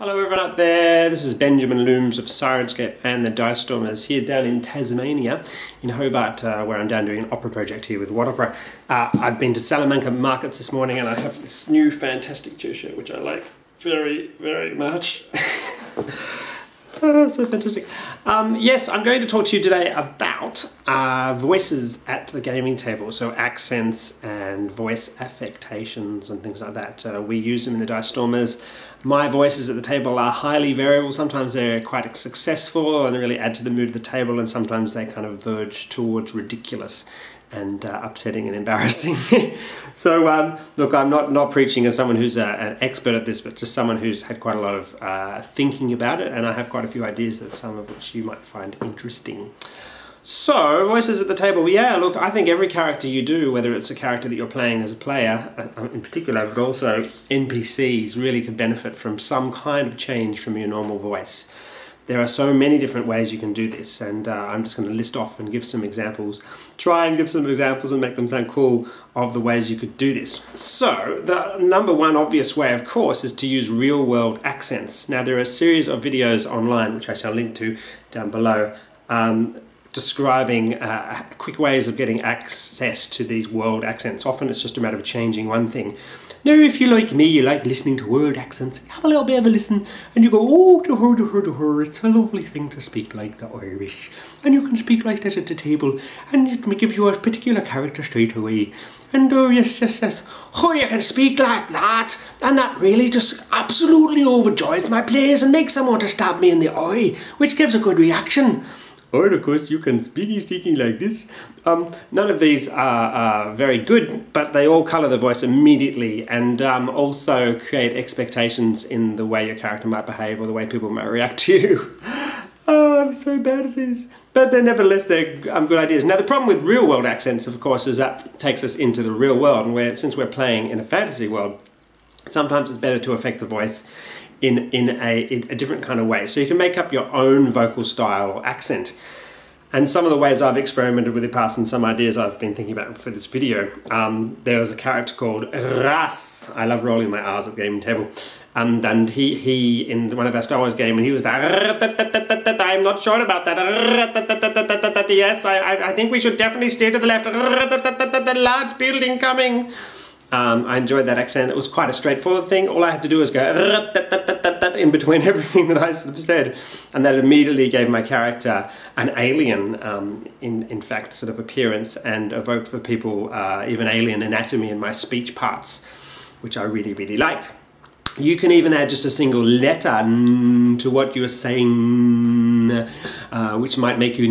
Hello everyone up there, this is Benjamin Loomes of Sirenscape and the Dice Stormers here down in Tasmania, in Hobart, where I'm down doing an opera project here with WhatOpera. I've been to Salamanca markets this morning and I have this new fantastic t-shirt which I like very, very much. So fantastic. Yes, I'm going to talk to you today about voices at the gaming table, so accents and voice affectations and things like that. We use them in the Dice Stormers. My voices at the table are highly variable. Sometimes they're quite successful and really add to the mood of the table, and sometimes they kind of verge towards ridiculous and upsetting and embarrassing. So look, I'm not preaching as someone who's an expert at this, but just someone who's had quite a lot of thinking about it, and I have quite a few ideas that some of which you might find interesting. So, voices at the table. Yeah, look, I think every character you do, whether it's a character that you're playing as a player in particular, but also NPCs, really could benefit from some kind of change from your normal voice. There are so many different ways you can do this, and I'm just going to list off and give some examples. Try and give some examples and make them sound cool of the ways you could do this. So, the number one obvious way, of course, is to use real-world accents. Now, there are a series of videos online, which I shall link to down below, describing quick ways of getting access to these world accents. Often it's just a matter of changing one thing. Now, if you're like me, you like listening to world accents, have a little bit of a listen, and you go, oh, to her, it's a lovely thing to speak like the Irish. And you can speak like that at the table, and it gives you a particular character straight away. And oh, yes, oh, you can speak like that, and that really just absolutely overjoys my players and makes them want to stab me in the eye, which gives a good reaction. Or, of course, you can speaking like this. None of these are very good, but they all colour the voice immediately, and also create expectations in the way your character might behave or the way people might react to you. Oh, I'm so bad at these. But they're nevertheless, they're good ideas. Now, the problem with real-world accents, of course, is that takes us into the real world, and since we're playing in a fantasy world, sometimes it's better to affect the voice in a different kind of way. So you can make up your own vocal style or accent. And some of the ways I've experimented with the past and some ideas I've been thinking about for this video, there was a character called Ras. I love rolling my R's at the gaming table. And he in one of our Star Wars games, and he was that, I'm not sure about that. Yes, I think we should definitely steer to the left. Large building coming. I enjoyed that accent. It was quite a straightforward thing. All I had to do was go in between everything that I said, and that immediately gave my character an alien, in fact, sort of appearance, and evoked for people even alien anatomy in my speech parts, which I really, really liked. You can even add just a single letter to what you are saying, which might make you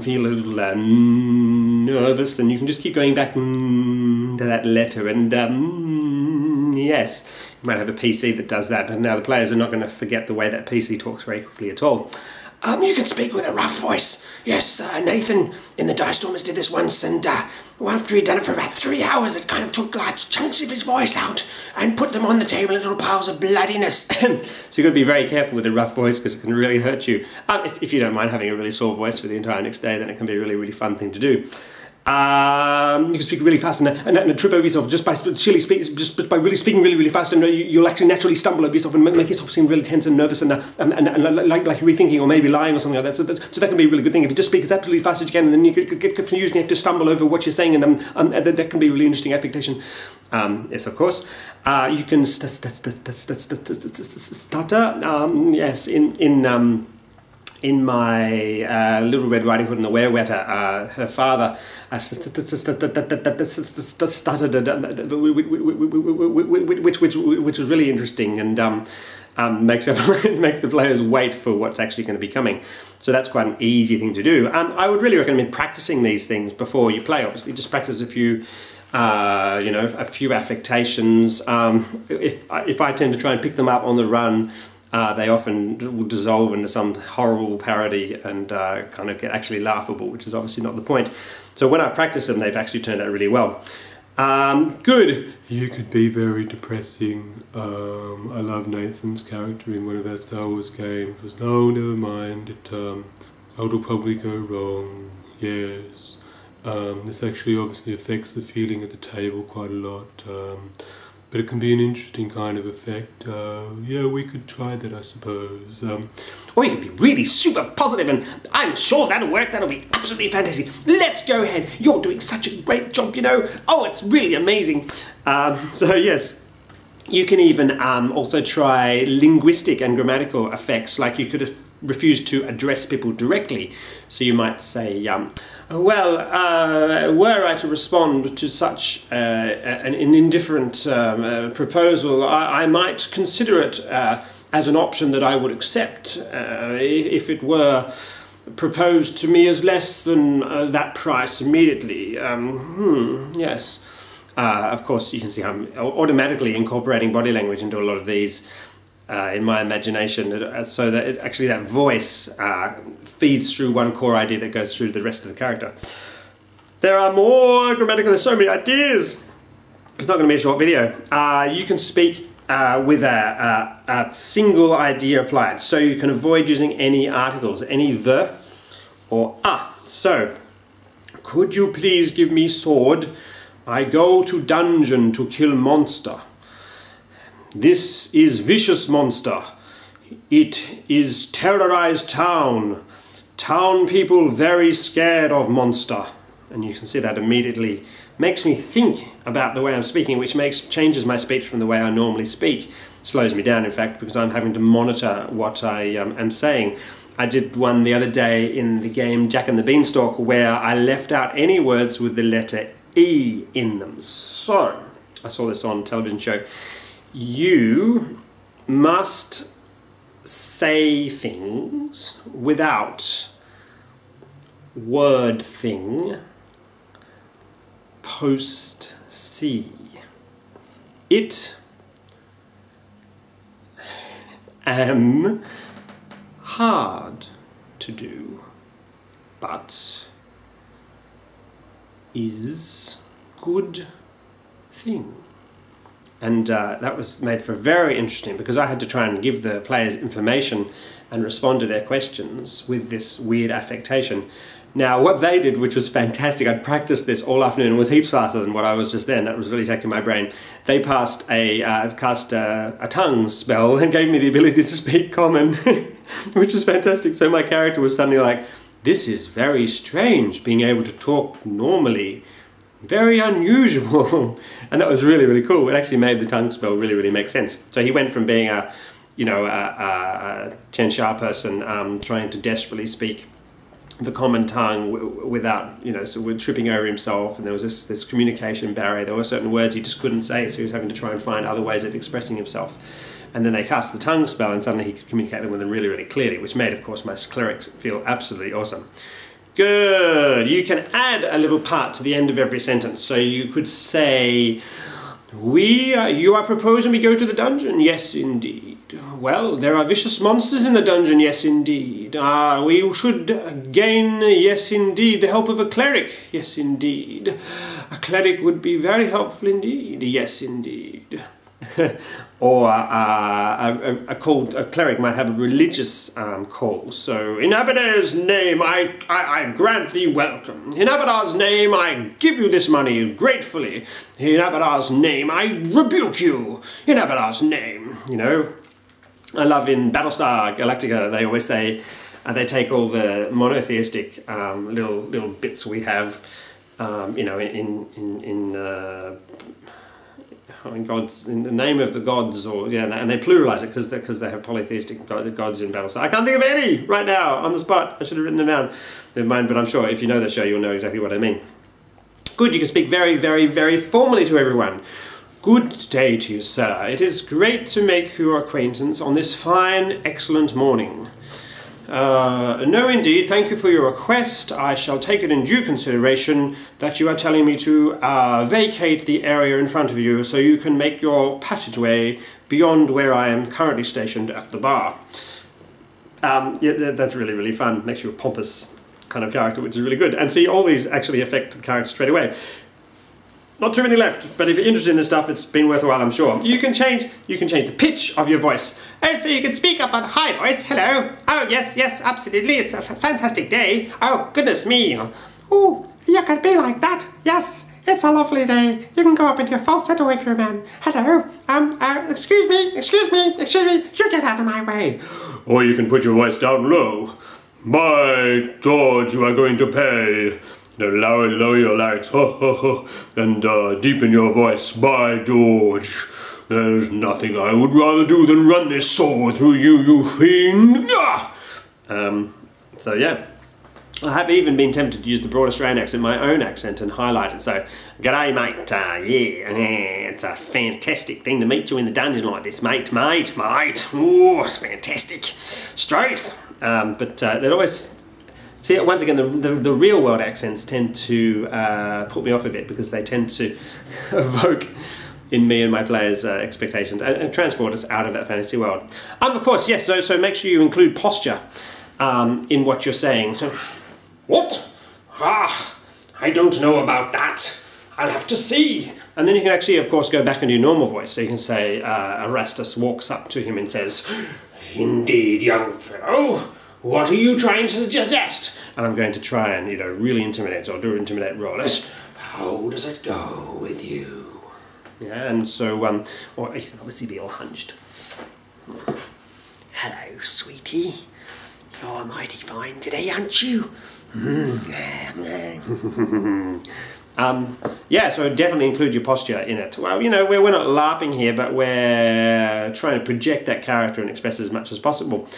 feel a little nervous, and you can just keep going back to that letter, and yes, you might have a PC that does that, but now the players are not going to forget the way that PC talks very quickly at all. You can speak with a rough voice. Yes, Nathan in the Dice Stormers did this once, and after he'd done it for about 3 hours, it kind of took large chunks of his voice out and put them on the table in little piles of bloodiness. So you've got to be very careful with a rough voice because it can really hurt you. If you don't mind having a really sore voice for the entire next day, then it can be a really, really fun thing to do. You can speak really fast and trip over yourself just by really speaking really, really fast, and you'll actually naturally stumble over yourself and make yourself seem really tense and nervous and like you're rethinking or maybe lying or something like that. So that can be a really good thing if you just speak as absolutely fast as you can, and then you get confused and you have to stumble over what you're saying, and that can be a really interesting affectation. Yes, of course. You can stutter. Yes, in my Little Red Riding Hood and the Werewetter, her father stuttered, which was really interesting, and makes the players wait for what's actually going to be coming. So that's quite an easy thing to do. I would really recommend practicing these things before you play. Obviously, just practice a few. You know, a few affectations. If I tend to try and pick them up on the run, they often will dissolve into some horrible parody and kind of get actually laughable, which is obviously not the point. So when I've practiced them, they've actually turned out really well. Good. You could be very depressing. I love Nathan's character in one of our Star Wars games. It was, no, never mind. It'll probably go wrong. Yes. This actually obviously affects the feeling at the table quite a lot. but it can be an interesting kind of effect. Yeah, we could try that, I suppose. Or you could be really super positive, and I'm sure that'll work. That'll be absolutely fantastic. Let's go ahead. You're doing such a great job, you know. Oh, it's really amazing. So yes. You can even also try linguistic and grammatical effects, like you could refuse to address people directly. So you might say, well, were I to respond to such an indifferent proposal, I might consider it as an option that I would accept if it were proposed to me as less than that price immediately. Yes. Of course, you can see I'm automatically incorporating body language into a lot of these in my imagination, so that actually that voice feeds through one core idea that goes through the rest of the character. There are more grammatical, there's so many ideas! It's not going to be a short video. You can speak with a single idea applied, so you can avoid using any articles, any the or a. So, could you please give me sword? I go to dungeon to kill monster. This is vicious monster. It is terrorized town. Town people very scared of monster. And you can see that immediately makes me think about the way I'm speaking, which changes my speech from the way I normally speak. Slows me down, in fact, because I'm having to monitor what I am saying. I did one the other day in the game Jack and the Beanstalk where I left out any words with the letter E in them. So, I saw this on a television show. You must say things without word thing post C. It am hard to do, but is good thing. And that was made for very interesting, because I had to try and give the players information and respond to their questions with this weird affectation. Now what they did, which was fantastic, I'd practiced this all afternoon, it was heaps faster than what I was just then, that was really taking my brain. They passed cast a tongue spell and gave me the ability to speak common, which was fantastic. So my character was suddenly like, this is very strange, being able to talk normally. Very unusual. And that was really, really cool. It actually made the tongue spell really, really make sense. So he went from being a, you know, a Chensha person trying to desperately speak the common tongue without, you know, so we're tripping over himself, and there was this communication barrier. There were certain words he just couldn't say, so he was having to try and find other ways of expressing himself. And then they cast the tongue spell, and suddenly he could communicate them with them really, really clearly, which made, of course, my clerics feel absolutely awesome. Good! You can add a little part to the end of every sentence. So you could say, you are proposing we go to the dungeon? Yes, indeed. Well, there are vicious monsters in the dungeon? Yes, indeed. We should gain, yes, indeed, the help of a cleric? Yes, indeed. A cleric would be very helpful indeed? Yes, indeed. Or a cleric might have a religious call. So, in Abadar's name, I grant thee welcome. In Abadar's name, I give you this money gratefully. In Abadar's name, I rebuke you. In Abadar's name, you know. I love in Battlestar Galactica, they always say, they take all the monotheistic little bits we have, you know, in the name of the gods, or yeah, and they pluralize it because they have polytheistic gods in Battlestar. I can't think of any right now on the spot. I should have written them down. Never mind, but I'm sure if you know the show, you'll know exactly what I mean. Good, you can speak very, very, very formally to everyone. Good day to you, sir. It is great to make your acquaintance on this fine, excellent morning. No, indeed, thank you for your request. I shall take it in due consideration that you are telling me to vacate the area in front of you so you can make your passageway beyond where I am currently stationed at the bar. Yeah, that's really, really fun. Makes you a pompous kind of character, which is really good. And see, all these actually affect the character straight away. Not too many left, but if you're interested in this stuff, it's been worth a while, I'm sure. You can change the pitch of your voice. Oh, so you can speak up on high voice. Hello. Oh, yes, yes, absolutely. It's a fantastic day. Oh, goodness me. Oh, you can be like that. Yes, It's a lovely day. You can go up in your falsetto if you're a man. Hello. Excuse me. You get out of my way. Or you can put your voice down low. By George, you are going to pay. Lower, lower your larynx, ho, ho, ho, and deepen your voice. By George, there's nothing I would rather do than run this sword through you, you fiend. Ah! So yeah, I have even been tempted to use the broad Australian accent, my own accent, and highlight it. So, g'day, mate. Yeah, it's a fantastic thing to meet you in the dungeon like this, mate. Oh, it's fantastic. Straight. But they'd always. See, once again, the real world accents tend to put me off a bit because they tend to evoke in me and my players' expectations and transport us out of that fantasy world. Of course, yes, so make sure you include posture in what you're saying. So, what? Ah, I don't know about that. I'll have to see. And then you can actually, of course, go back into your normal voice. So you can say, Erastus walks up to him and says, "Indeed, young fellow. What are you trying to suggest?" And I'm going to try and, really intimidate, so I'll do intimidate rollers. How does it go with you? Yeah, and so, or you can obviously be all hunched. Hello, sweetie. You're mighty fine today, aren't you? Yeah, so definitely include your posture in it. Well, we're not LARPing here, but we're trying to project that character and express as much as possible.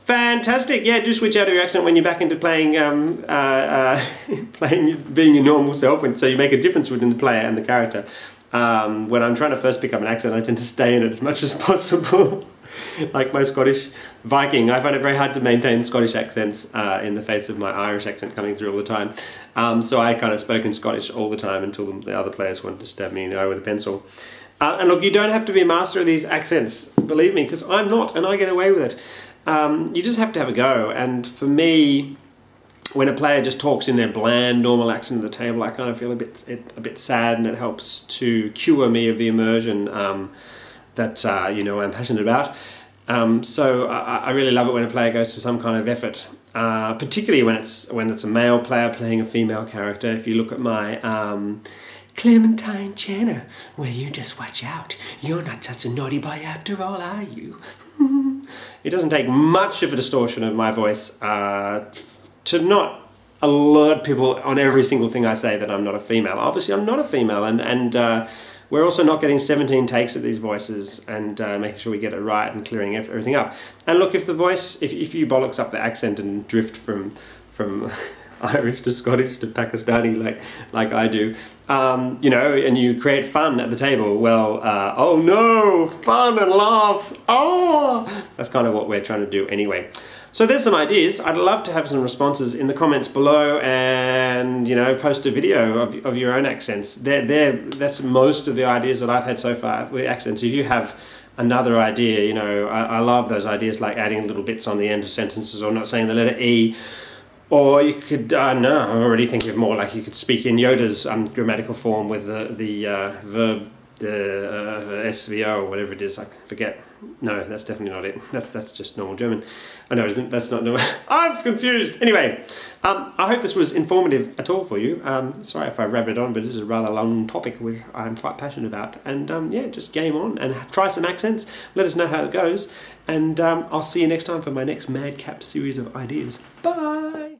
Fantastic! Yeah, do switch out of your accent when you're back into playing, being your normal self, and so you make a difference between the player and the character. When I'm trying to first pick up an accent, I tend to stay in it as much as possible. Like my Scottish Viking, I find it very hard to maintain Scottish accents in the face of my Irish accent coming through all the time. So I kind of spoke in Scottish all the time until the other players wanted to stab me in the eye with a pencil. And look, you don't have to be a master of these accents, believe me, because I'm not, and I get away with it. You just have to have a go, and for me, when a player just talks in their bland, normal accent at the table, I kind of feel a bit sad, and it helps to cure me of the immersion that I'm passionate about. So I really love it when a player goes to some kind of effort, particularly when it's a male player playing a female character. If you look at my Clementine Channel, well, you just watch out. You're not such a naughty boy after all, are you? It doesn't take much of a distortion of my voice to not alert people on every single thing I say that I'm not a female. Obviously, I'm not a female, and we're also not getting 17 takes at these voices and making sure we get it right and clearing everything up. And look, if the voice, if you bollocks up the accent and drift from Irish to Scottish to Pakistani like I do, and you create fun at the table, well, oh no, fun and laughs, oh! That's kind of what we're trying to do anyway. So there's some ideas. I'd love to have some responses in the comments below, and, post a video of your own accents. That's most of the ideas that I've had so far with accents. If you have another idea, I love those ideas, like adding little bits on the end of sentences or not saying the letter E. Or you could, no, I'm already thinking of more, like you could speak in Yoda's grammatical form with the verb, the SVO, or whatever it is, I forget. No, that's definitely not it. That's just normal German. Oh no, it isn't. That's not normal. I'm confused! Anyway, I hope this was informative at all for you. Sorry if I rabbited on, but it is a rather long topic which I'm quite passionate about. And yeah, just game on and try some accents. Let us know how it goes. And I'll see you next time for my next Madcap series of ideas. Bye!